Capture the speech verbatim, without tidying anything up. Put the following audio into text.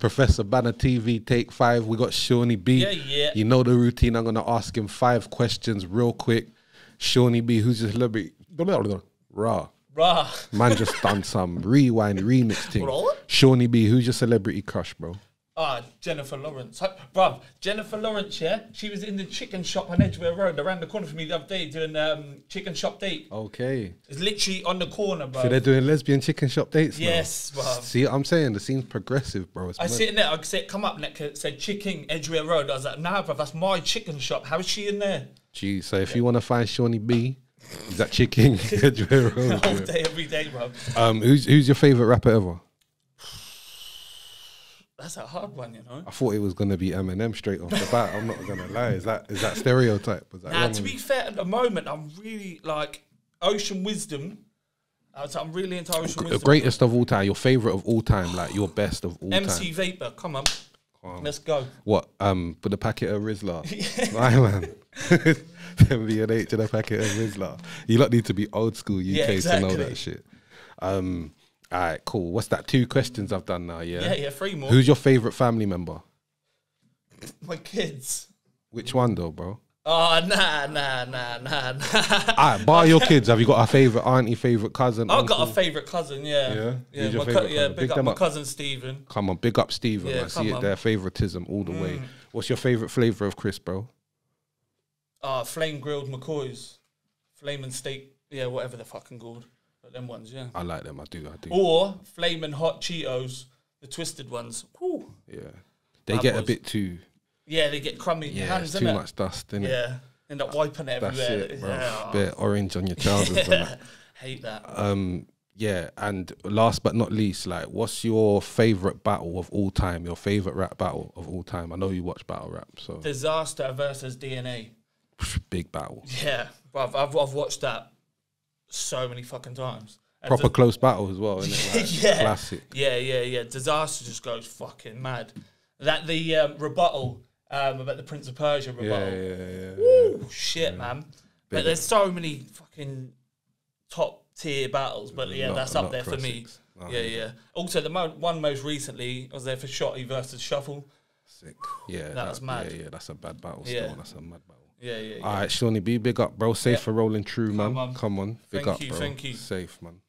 Professor Banner T V, Take Five. We got Seany B. Yeah, yeah. You know the routine. I'm going to ask him five questions real quick. Seany B, who's just a little bit raw. Raw. Man just done some rewind remix thing. Seany B, who's your celebrity crush, bro? Ah, Jennifer Lawrence. Bruv, Jennifer Lawrence, yeah? She was in the chicken shop on Edgware Road around the corner from me the other day doing um, chicken shop date. Okay. It's literally on the corner, bro. So they're doing lesbian chicken shop dates now? Yes, bruv. See what I'm saying? The scene's progressive, bro. It's I sit in there, I said, come up, and it said chicken, Edgware Road. I was like, nah, bruv, that's my chicken shop. How is she in there? Gee, so if yeah. you want to find Seany B, is that chicken, Edgware Road? All day, every day, bruv. Um, who's, who's your favourite rapper ever? That's a hard one, you know. I thought it was gonna be Eminem straight off the bat. I'm not gonna lie. Is that is that stereotype? Is that nah, to be fair, at the moment I'm really like Ocean Wisdom. I was, I'm really into Ocean Wisdom. The greatest of all time, your favorite of all time, like your best of all time. M C Vapor, come on, um, let's go. What? Um, put the packet of Rizla. My man. M V N H to the packet of Rizla. You lot need to be old school U K yeah, exactly. to know that shit. Um. All right, cool. What's that? Two questions I've done now, yeah? Yeah, yeah, three more. Who's your favourite family member? My kids. Which one, though, bro? Oh, nah, nah, nah, nah, nah. All right, bar your kids. Have you got a favourite auntie, favourite cousin? I've uncle? got a favourite cousin, yeah. Yeah? Yeah, Who's your my, co yeah big, big up my up. cousin, Stephen. Come on, big up Stephen. Yeah, I see it there. Favouritism all the mm. way. What's your favourite flavour of crisp, bro? Uh, flame grilled McCoy's. Flame and steak. Yeah, whatever they're fucking called. Them ones, yeah. I like them, I do, I do. Or flaming hot Cheetos, the twisted ones. Woo. Yeah. They that get was. a bit too... Yeah, they get crummy in yeah, your hands, too it? much dust, innit? Yeah. End up wiping it That's everywhere. It, yeah. Bit orange on your trousers. yeah. Hate that. Um, yeah, and last but not least, like, what's your favourite battle of all time? Your favourite rap battle of all time? I know you watch battle rap, so... Disaster versus D N A. Big battle. Yeah, bruv, I've, I've watched that so many fucking times. And proper close battle as well, isn't it? Like, yeah. Classic. Yeah, yeah, yeah. Disaster just goes fucking mad. That the um, rebuttal um, about the Prince of Persia rebuttal. Yeah, yeah, yeah. Woo, yeah. shit, yeah. man. Big. But there's so many fucking top tier battles. But yeah, not, that's up there classics. for me. Oh, yeah, yeah, yeah. Also, the mo one most recently was there for Shotty versus Shuffle. Sick. Yeah, that, that was mad. Yeah, yeah, that's a bad battle. Still. Yeah, that's a mad battle. Yeah, yeah, yeah. All right, Seany B, big up, bro. Safe yeah. for rolling through, man. Come on. Come on. Big thank up, you, bro. Thank you. Safe, man.